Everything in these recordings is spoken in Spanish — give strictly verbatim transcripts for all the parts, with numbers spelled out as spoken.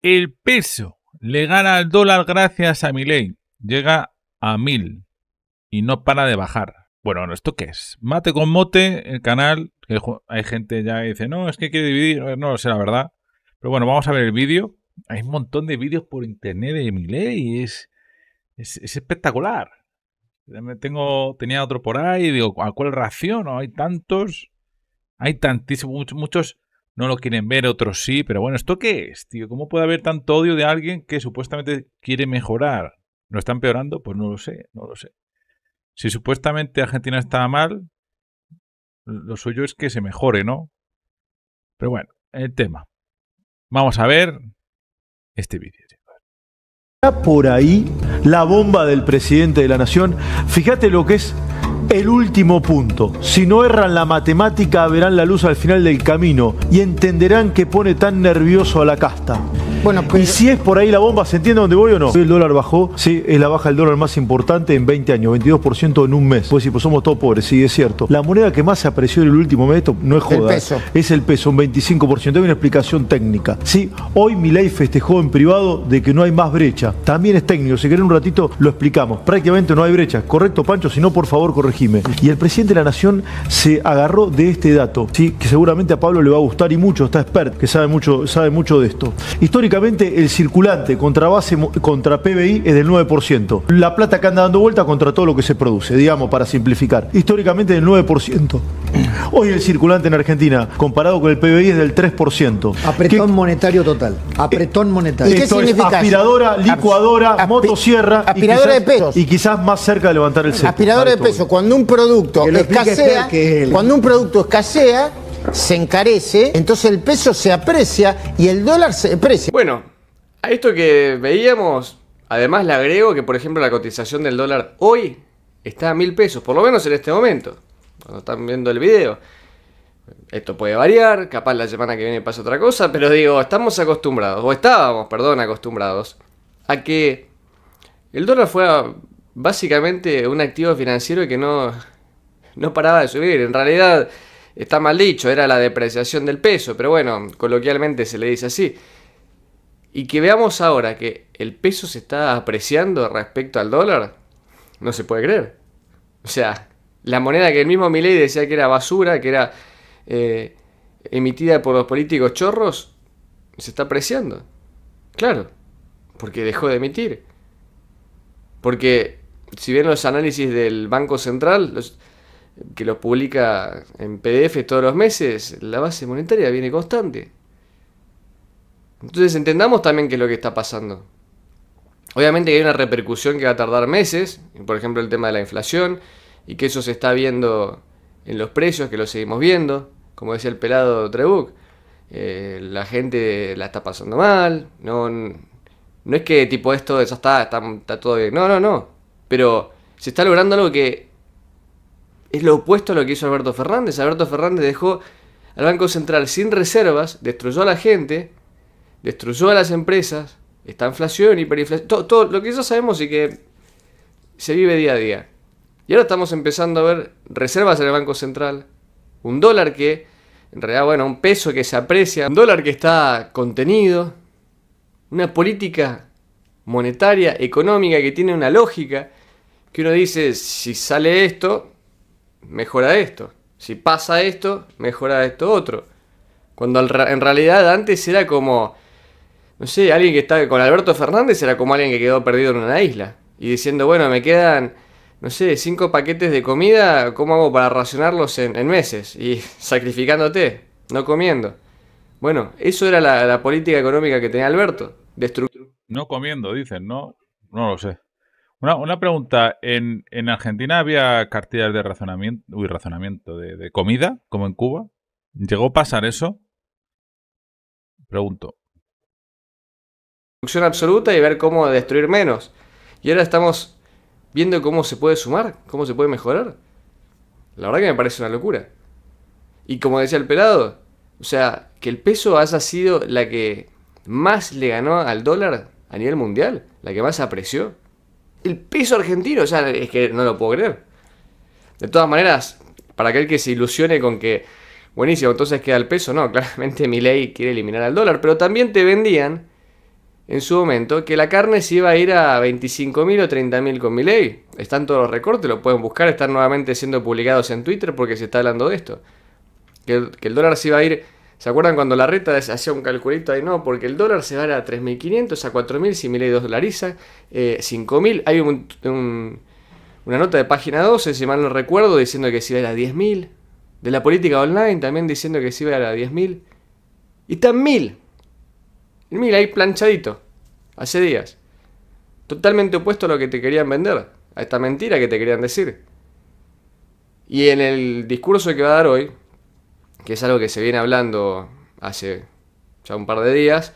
El peso le gana al dólar gracias a Milei. Llega a mil y no para de bajar. Bueno, ¿esto qué es? Mate con mote, el canal. Que hay gente ya que dice, no, es que quiere dividir. No lo sé, la verdad. Pero bueno, vamos a ver el vídeo. Hay un montón de vídeos por internet de Milei. Es, es, es espectacular. Tengo, tenía otro por ahí y digo, ¿a cuál reacciono? Hay tantos. Hay tantísimos. Muchos no lo quieren ver, otros sí, pero bueno, ¿esto qué es, tío? ¿Cómo puede haber tanto odio de alguien que supuestamente quiere mejorar? ¿Lo está empeorando? Pues no lo sé, no lo sé. Si supuestamente Argentina está mal, lo suyo es que se mejore, ¿no? Pero bueno, el tema. Vamos a ver este vídeo. Por ahí la bomba del presidente de la nación. Fíjate lo que es el último punto. Si no erran la matemática, verán la luz al final del camino y entenderán que pone tan nervioso a la casta. Bueno, pues... Y si es por ahí la bomba, ¿se entiende dónde voy o no? El dólar bajó, sí, es la baja del dólar más importante en veinte años, veintidós por ciento en un mes. Pues sí, pues somos todos pobres, sí, es cierto. La moneda que más se apreció en el último mes, no es joda, el peso. Es el peso, un veinticinco por ciento. Hay una explicación técnica. Sí, hoy Milei festejó en privado de que no hay más brecha. También es técnico, si querés un ratito lo explicamos. Prácticamente no hay brecha, ¿correcto, Pancho? Si no, por favor, corregime. Y el presidente de la nación se agarró de este dato, sí, que seguramente a Pablo le va a gustar y mucho, está experto, que sabe mucho, sabe mucho de esto. Histórico. Históricamente el circulante contra base contra P B I es del nueve por ciento. La plata que anda dando vuelta contra todo lo que se produce, digamos, para simplificar. Históricamente del nueve por ciento. Hoy el circulante en Argentina, comparado con el P B I, es del tres por ciento. Apretón ¿Qué? monetario total. Apretón monetario. ¿Y esto qué significa? Es aspiradora, eso? licuadora, Aspi motosierra. Aspiradora y quizás, de pesos. Y quizás más cerca de levantar el centro. Aspiradora de pesos. Cuando un producto que escasea, que el... cuando un producto escasea, se encarece, entonces el peso se aprecia y el dólar se aprecia. Bueno, a esto que veíamos, además le agrego que, por ejemplo, la cotización del dólar hoy está a mil pesos, por lo menos en este momento, cuando están viendo el video. Esto puede variar, capaz la semana que viene pasa otra cosa, pero digo, estamos acostumbrados, o estábamos, perdón, acostumbrados, a que el dólar fuera básicamente un activo financiero que no, no paraba de subir. En realidad... Está mal dicho, era la depreciación del peso, pero bueno, coloquialmente se le dice así. Y que veamos ahora que el peso se está apreciando respecto al dólar, no se puede creer. O sea, la moneda que el mismo Milei decía que era basura, que era eh, emitida por los políticos chorros, se está apreciando. Claro, porque dejó de emitir. Porque si bien los análisis del Banco Central... Los, que lo publica en P D F todos los meses, la base monetaria viene constante. Entonces entendamos también qué es lo que está pasando. Obviamente que hay una repercusión que va a tardar meses, por ejemplo el tema de la inflación, y que eso se está viendo en los precios, que lo seguimos viendo, como decía el pelado Trebuch, eh, la gente la está pasando mal, no, no es que tipo esto ya está, está, está todo bien, no, no, no, pero se está logrando algo que es lo opuesto a lo que hizo Alberto Fernández. Alberto Fernández dejó al Banco Central sin reservas, destruyó a la gente, destruyó a las empresas, está inflación, hiperinflación, todo, todo lo que ya sabemos y que se vive día a día. Y ahora estamos empezando a ver reservas en el Banco Central, un dólar que, en realidad, bueno, un peso que se aprecia, un dólar que está contenido, una política monetaria, económica que tiene una lógica, que uno dice, si sale esto... mejora esto, si pasa esto, mejora esto otro. Cuando en realidad antes era como, no sé, alguien que estaba con Alberto Fernández era como alguien que quedó perdido en una isla. Y diciendo, bueno, me quedan, no sé, cinco paquetes de comida, ¿cómo hago para racionarlos en, en meses? Y sacrificándote, no comiendo. Bueno, eso era la, la política económica que tenía Alberto. No comiendo, dicen, ¿no? No lo sé. Una, una pregunta, ¿En, ¿en Argentina había cartillas de razonamiento, uy, razonamiento de, de comida, como en Cuba? ¿Llegó a pasar eso? Pregunto. Producción absoluta y ver cómo destruir menos. Y ahora estamos viendo cómo se puede sumar, cómo se puede mejorar. La verdad que me parece una locura. Y como decía el pelado, o sea, que el peso haya sido la que más le ganó al dólar a nivel mundial, la que más apreció. El peso argentino, o sea, es que no lo puedo creer. De todas maneras, para aquel que se ilusione con que, buenísimo, entonces queda el peso, no, claramente Milei quiere eliminar al dólar, pero también te vendían en su momento que la carne se iba a ir a veinticinco mil o treinta mil con Milei. Están todos los recortes, lo pueden buscar, están nuevamente siendo publicados en Twitter porque se está hablando de esto. Que, que el dólar se iba a ir... ¿Se acuerdan cuando Larreta hacía un calculito ahí? No, porque el dólar se va a tres mil quinientos, a cuatro mil, si Milei dolariza, eh, cinco mil. Hay un, un, una nota de Página doce, si mal no recuerdo, diciendo que se iba a ir a diez mil. De la política online también diciendo que se iba a ir a diez mil. Y están mil. mil ahí planchadito, hace días. Totalmente opuesto a lo que te querían vender, a esta mentira que te querían decir. Y en el discurso que va a dar hoy, que es algo que se viene hablando hace ya un par de días,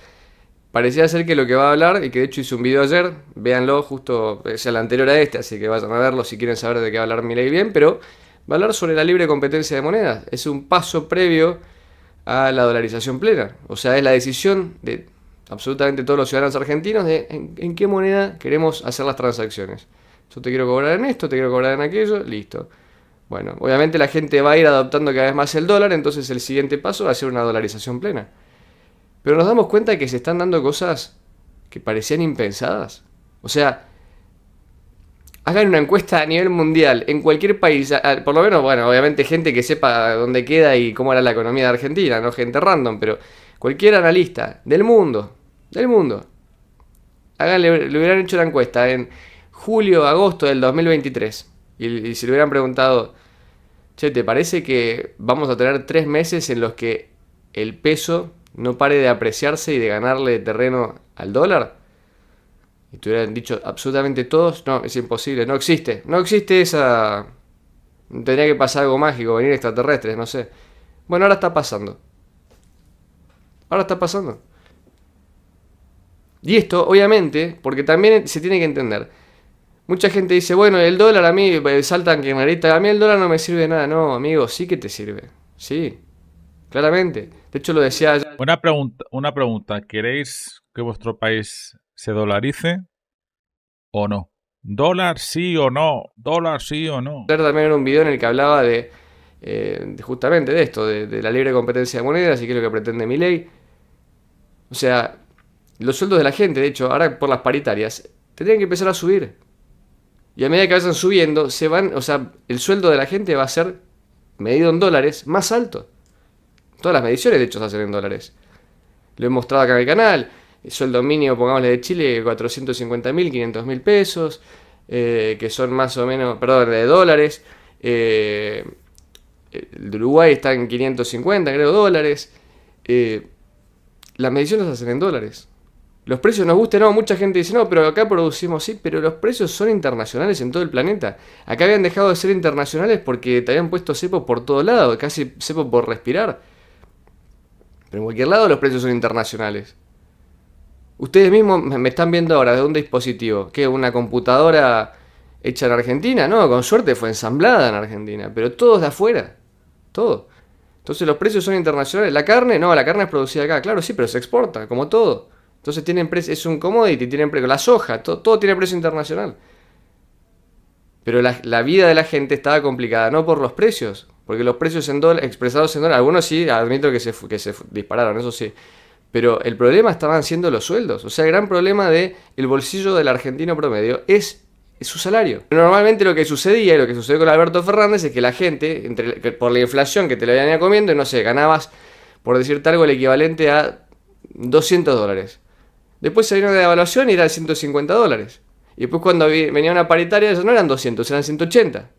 parecía ser que lo que va a hablar, y que de hecho hice un video ayer, véanlo, justo es el anterior a este, así que vayan a verlo si quieren saber de qué va a hablar Milei bien, pero va a hablar sobre la libre competencia de monedas. Es un paso previo a la dolarización plena, o sea, es la decisión de absolutamente todos los ciudadanos argentinos de en, en qué moneda queremos hacer las transacciones. Yo te quiero cobrar en esto, te quiero cobrar en aquello, listo. Bueno, obviamente la gente va a ir adoptando cada vez más el dólar, entonces el siguiente paso va a ser una dolarización plena. Pero nos damos cuenta que se están dando cosas que parecían impensadas. O sea, hagan una encuesta a nivel mundial, en cualquier país, por lo menos, bueno, obviamente gente que sepa dónde queda y cómo era la economía de Argentina, no gente random, pero cualquier analista del mundo, del mundo, háganle, le hubieran hecho una encuesta en julio, agosto del dos mil veintitrés. Y, y si le hubieran preguntado, che, ¿te parece que vamos a tener tres meses en los que el peso no pare de apreciarse y de ganarle terreno al dólar? Y te hubieran dicho absolutamente todos, no, es imposible, no existe, no existe esa... Tendría que pasar algo mágico, venir extraterrestres, no sé. Bueno, ahora está pasando. Ahora está pasando. Y esto, obviamente, porque también se tiene que entender... Mucha gente dice, bueno, el dólar a mí, saltan que marita, a mí el dólar no me sirve de nada. No, amigo, sí que te sirve. Sí, claramente. De hecho, lo decía... Ya. Una pregunta, una pregunta. ¿Queréis que vuestro país se dolarice o no? ¿Dólar sí o no? ¿Dólar sí o no? También era un video en el que hablaba de, eh, de justamente de esto, de, de la libre competencia de monedas y qué es lo que pretende Milei. O sea, los sueldos de la gente, de hecho, ahora por las paritarias, tendrían que empezar a subir. Y a medida que vayan subiendo, se van, o sea, el sueldo de la gente va a ser, medido en dólares, más alto. Todas las mediciones, de hecho, se hacen en dólares. Lo he mostrado acá en el canal. El sueldo mínimo, pongámosle de Chile, cuatrocientos cincuenta mil, quinientos mil pesos, eh, que son más o menos, perdón, de dólares. Eh, el Uruguay está en quinientos cincuenta, creo, dólares. Eh, las mediciones se hacen en dólares. Los precios nos gusten, no, mucha gente dice, no, pero acá producimos, sí, pero los precios son internacionales en todo el planeta. Acá habían dejado de ser internacionales porque te habían puesto cepo por todo lado, casi cepo por respirar. Pero en cualquier lado los precios son internacionales. Ustedes mismos me están viendo ahora de un dispositivo, que una computadora hecha en Argentina, no, con suerte fue ensamblada en Argentina, pero todo es de afuera, todo. Entonces los precios son internacionales. La carne, no, la carne es producida acá, claro, sí, pero se exporta, como todo. Entonces tienen precio, es un commodity, tienen precio, la soja, todo, todo tiene precio internacional. Pero la, la vida de la gente estaba complicada, no por los precios, porque los precios en dólar, expresados en dólar, algunos sí, admito que se, que se dispararon, eso sí. Pero el problema estaban siendo los sueldos, o sea, el gran problema del bolsillo del argentino promedio es, es su salario. Normalmente lo que sucedía, y lo que sucedió con Alberto Fernández, es que la gente, entre, por la inflación que te la habían ido comiendo, no sé, ganabas, por decirte algo, el equivalente a doscientos dólares. Después se vino la devaluación y era ciento cincuenta dólares. Y después cuando venía una paritaria, eso no eran doscientos, eran ciento ochenta.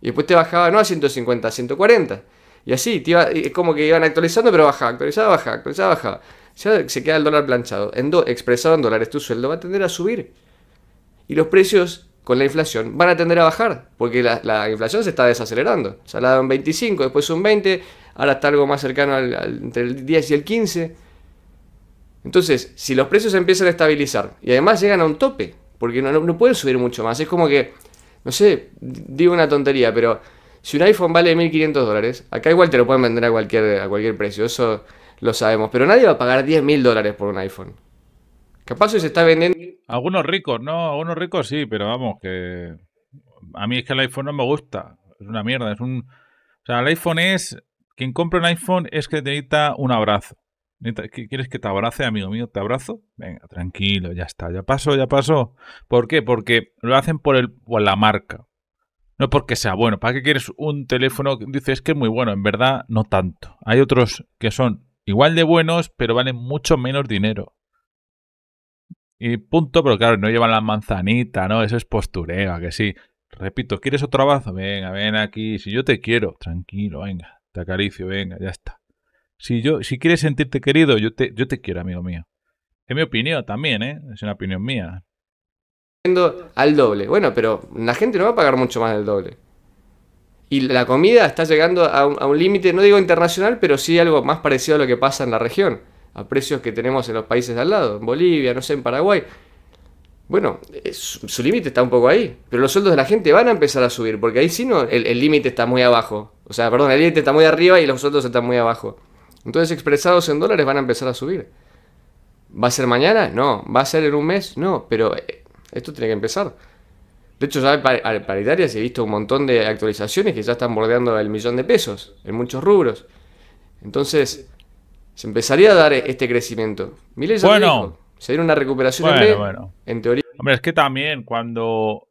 Y después te bajaba, no a ciento cincuenta, a ciento cuarenta. Y así, te iba, es como que iban actualizando, pero bajaba, actualizaba, bajaba, actualizaba, bajaba. Ya se queda el dólar planchado. En do, expresado en dólares, tu sueldo va a tender a subir. Y los precios, con la inflación, van a tender a bajar. Porque la, la inflación se está desacelerando. Se ha dado en veinticinco, después un veinte, ahora está algo más cercano al, al, entre el diez y el quince. Entonces, si los precios empiezan a estabilizar y además llegan a un tope, porque no, no, no pueden subir mucho más, es como que, no sé, digo una tontería, pero si un iPhone vale mil quinientos dólares, acá igual te lo pueden vender a cualquier, a cualquier precio, eso lo sabemos, pero nadie va a pagar diez mil dólares por un iPhone. Capaz hoy se está vendiendo... Algunos ricos, no, algunos ricos sí, pero vamos, que a mí es que el iPhone no me gusta, es una mierda, es un... O sea, el iPhone es... Quien compra un iPhone es que necesita un abrazo. ¿Quieres que te abrace, amigo mío? ¿Te abrazo? Venga, tranquilo, ya está, ya pasó, ya pasó. ¿Por qué? Porque lo hacen por, el, por la marca. No porque sea bueno. ¿Para qué quieres un teléfono que dices que es muy bueno? En verdad, no tanto. Hay otros que son igual de buenos, pero valen mucho menos dinero. Y punto, pero claro, no llevan la manzanita, ¿no? Eso es postureo, ¿a que sí? Repito, ¿quieres otro abrazo? Venga, ven aquí. Si yo te quiero, tranquilo, venga. Te acaricio, venga, ya está. Si yo, si quieres sentirte querido, yo te, yo te quiero, amigo mío. Es mi opinión también, ¿eh? Es una opinión mía. Al doble. Bueno, pero la gente no va a pagar mucho más del doble. Y la comida está llegando a un, a un límite, no digo internacional, pero sí algo más parecido a lo que pasa en la región. A precios que tenemos en los países de al lado. En Bolivia, no sé, en Paraguay. Bueno, su, su límite está un poco ahí. Pero los sueldos de la gente van a empezar a subir. Porque ahí sí no, el límite está muy abajo. O sea, perdón, el límite está muy arriba y los sueldos están muy abajo. Entonces, expresados en dólares van a empezar a subir. ¿Va a ser mañana? No. ¿Va a ser en un mes? No. Pero esto tiene que empezar. De hecho, ya en paritarias he visto un montón de actualizaciones que ya están bordeando el millón de pesos en muchos rubros. Entonces, se empezaría a dar este crecimiento. Milei ya bueno, dijo, se dio una recuperación bueno, en, B, bueno. en teoría. Hombre, es que también cuando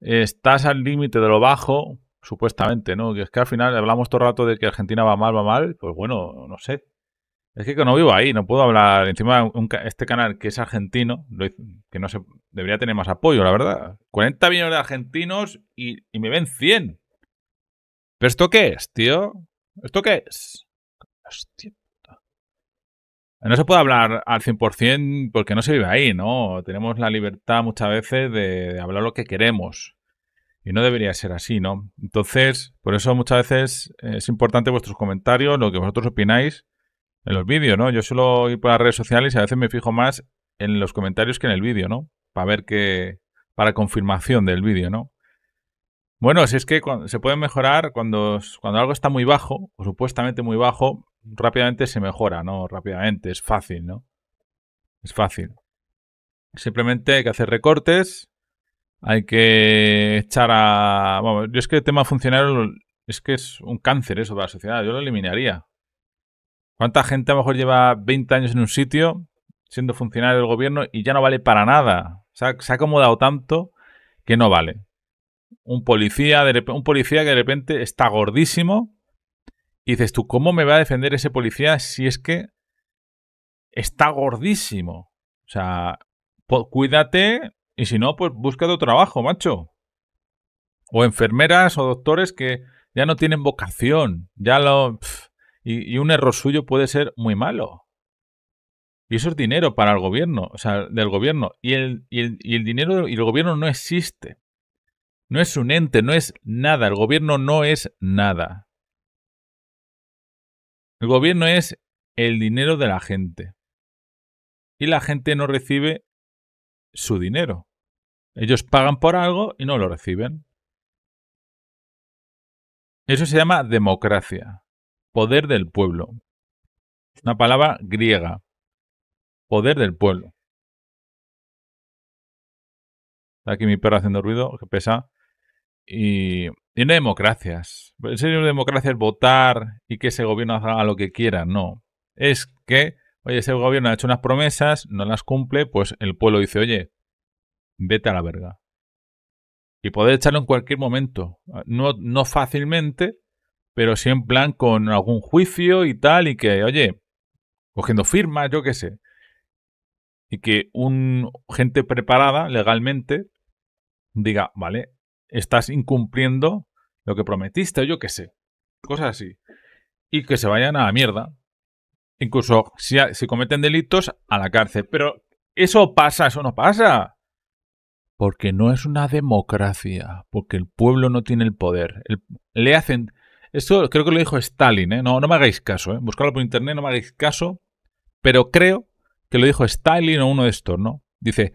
estás al límite de lo bajo, supuestamente, ¿no? Que es que al final hablamos todo el rato de que Argentina va mal, va mal, pues bueno, no sé. Es que no vivo ahí, no puedo hablar. Encima, un, este canal que es argentino, lo, que no se debería tener más apoyo, la verdad. cuarenta millones de argentinos y, y me ven cien. ¿Pero esto qué es, tío? ¿Esto qué es? Hostia. No se puede hablar al cien por cien porque no se vive ahí, ¿no? Tenemos la libertad muchas veces de, de hablar lo que queremos. Y no debería ser así, ¿no? Entonces, por eso muchas veces es importante vuestros comentarios, lo que vosotros opináis en los vídeos, ¿no? Yo suelo ir por las redes sociales y a veces me fijo más en los comentarios que en el vídeo, ¿no? Para ver qué... para confirmación del vídeo, ¿no? Bueno, si es que se puede mejorar cuando, cuando algo está muy bajo, o supuestamente muy bajo, rápidamente se mejora, ¿no? Rápidamente, es fácil, ¿no? Es fácil. Simplemente hay que hacer recortes. Hay que echar a... Bueno, yo es que el tema funcionario es que es un cáncer eso para la sociedad. Yo lo eliminaría. ¿Cuánta gente a lo mejor lleva veinte años en un sitio siendo funcionario del gobierno y ya no vale para nada? Se ha, se ha acomodado tanto que no vale. Un policía, de, un policía que de repente está gordísimo y dices tú, ¿cómo me va a defender ese policía si es que está gordísimo? O sea, cuídate... Y si no, pues busca otro trabajo, macho. O enfermeras o doctores que ya no tienen vocación. Ya lo. Pff, y, y un error suyo puede ser muy malo. Y eso es dinero para el gobierno. O sea, del gobierno. Y el, y el, y el dinero y el gobierno no existe. No es un ente, no es nada. El gobierno no es nada. El gobierno es el dinero de la gente. Y la gente no recibe su dinero. Ellos pagan por algo y no lo reciben. Eso se llama democracia. Poder del pueblo. Una palabra griega. Poder del pueblo. Está aquí mi perro haciendo ruido, que pesa. Y, y no hay democracias. En serio, democracia es votar y que ese gobierno haga lo que quiera. No. Es que oye, ese gobierno ha hecho unas promesas, no las cumple, pues el pueblo dice, oye, vete a la verga. Y poder echarlo en cualquier momento. No, no fácilmente, pero sí en plan con algún juicio y tal, y que, oye, cogiendo firmas, yo qué sé. Y que un gente preparada legalmente diga, vale, estás incumpliendo lo que prometiste, o yo qué sé. Cosas así. Y que se vayan a la mierda. Incluso si, si cometen delitos, a la cárcel. Pero eso pasa, eso no pasa. Porque no es una democracia. Porque el pueblo no tiene el poder. El, le hacen... Eso creo que lo dijo Stalin, ¿eh? No, no me hagáis caso, ¿eh? Buscarlo por internet, no me hagáis caso. Pero creo que lo dijo Stalin o uno de estos, ¿no? Dice,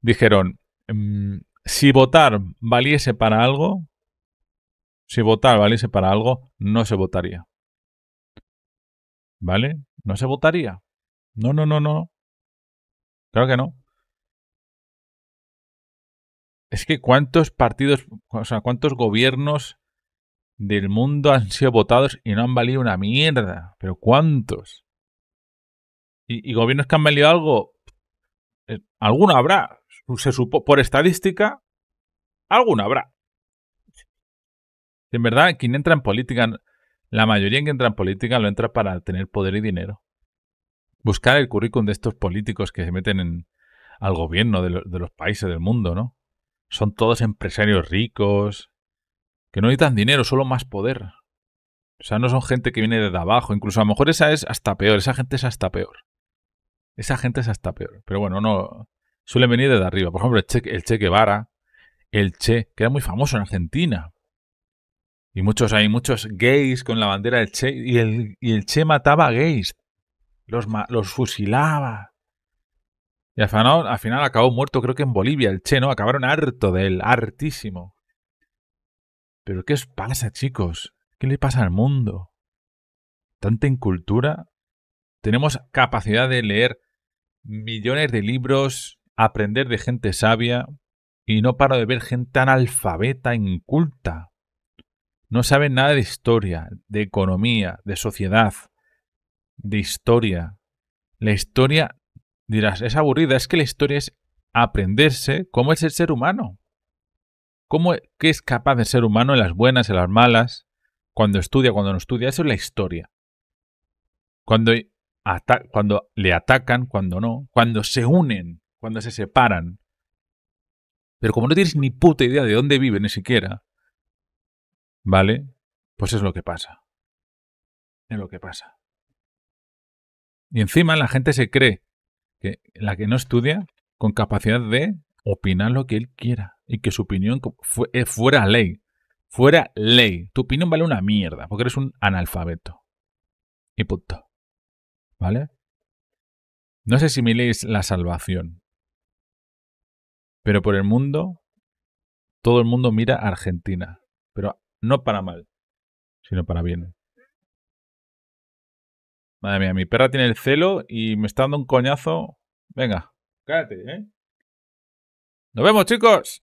dijeron, mmm, si votar valiese para algo, si votar valiese para algo, no se votaría. ¿Vale? No se votaría. No, no, no, no. Claro que no. Es que cuántos partidos, o sea, cuántos gobiernos del mundo han sido votados y no han valido una mierda. Pero ¿cuántos? y, y gobiernos que han vendido algo, eh, alguno habrá, se supo, por estadística, alguno habrá. En verdad, quien entra en política, la mayoría que entra en política lo entra para tener poder y dinero. Buscar el currículum de estos políticos que se meten en, al gobierno de, lo, de los países del mundo, ¿no? Son todos empresarios ricos, que no necesitan dinero, solo más poder. O sea, no son gente que viene desde abajo. Incluso a lo mejor esa es hasta peor, esa gente es hasta peor. Esa gente es hasta peor. Pero bueno, no suelen venir desde arriba. Por ejemplo, el Che, el Che Guevara, el Che, que era muy famoso en Argentina. Y muchos hay muchos gays con la bandera del Che. Y el, y el Che mataba a gays. Los, los fusilaba. Y al final, al final acabó muerto, creo que en Bolivia, el Che, ¿no? Acabaron harto de él, hartísimo. ¿Pero qué os pasa, chicos? ¿Qué le pasa al mundo? Tanta incultura. Tenemos capacidad de leer millones de libros, aprender de gente sabia, y no paro de ver gente analfabeta, inculta. No saben nada de historia, de economía, de sociedad, de historia. La historia, dirás, es aburrida. Es que la historia es aprenderse cómo es el ser humano. Cómo, qué es capaz de ser humano en las buenas, en las malas, cuando estudia, cuando no estudia. Eso es la historia. Cuando, ata- cuando le atacan, cuando no, cuando se unen, cuando se separan. Pero como no tienes ni puta idea de dónde vive, ni siquiera, ¿vale? Pues es lo que pasa. Es lo que pasa. Y encima la gente se cree que la que no estudia, con capacidad de opinar lo que él quiera, y que su opinión fu fuera ley. Fuera ley. Tu opinión vale una mierda, porque eres un analfabeto. Y punto. ¿Vale? No sé si Milei es la salvación. Pero por el mundo, todo el mundo mira a Argentina. Pero no para mal, sino para bien. Madre mía, mi perra tiene el celo y me está dando un coñazo. Venga, cállate, ¿eh? ¡Nos vemos, chicos!